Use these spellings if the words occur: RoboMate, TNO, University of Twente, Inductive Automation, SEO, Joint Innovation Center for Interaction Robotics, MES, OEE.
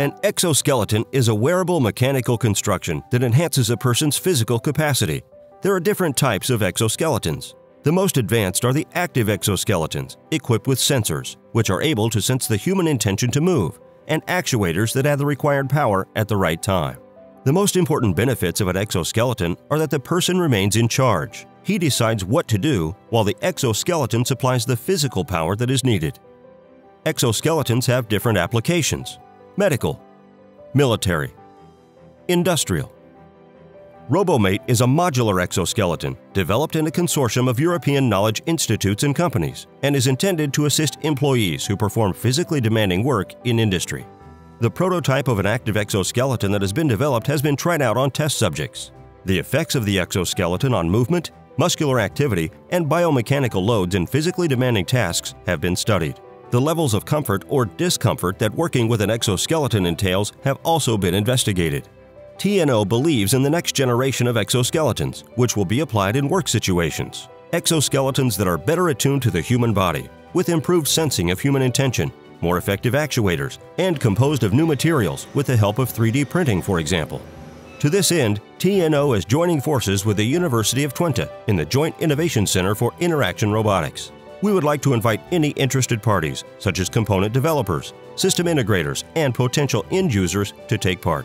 An exoskeleton is a wearable mechanical construction that enhances a person's physical capacity. There are different types of exoskeletons. The most advanced are the active exoskeletons, equipped with sensors, which are able to sense the human intention to move, and actuators that have the required power at the right time. The most important benefits of an exoskeleton are that the person remains in charge. He decides what to do, while the exoskeleton supplies the physical power that is needed. Exoskeletons have different applications: medical, military, industrial. RoboMate is a modular exoskeleton developed in a consortium of European knowledge institutes and companies, and is intended to assist employees who perform physically demanding work in industry. The prototype of an active exoskeleton that has been developed has been tried out on test subjects. The effects of the exoskeleton on movement, muscular activity, and biomechanical loads in physically demanding tasks have been studied. The levels of comfort or discomfort that working with an exoskeleton entails have also been investigated. TNO believes in the next generation of exoskeletons, which will be applied in work situations. Exoskeletons that are better attuned to the human body, with improved sensing of human intention, more effective actuators, and composed of new materials with the help of 3D printing, for example. To this end, TNO is joining forces with the University of Twente in the Joint Innovation Center for Interaction Robotics. We would like to invite any interested parties, such as component developers, system integrators, and potential end users, to take part.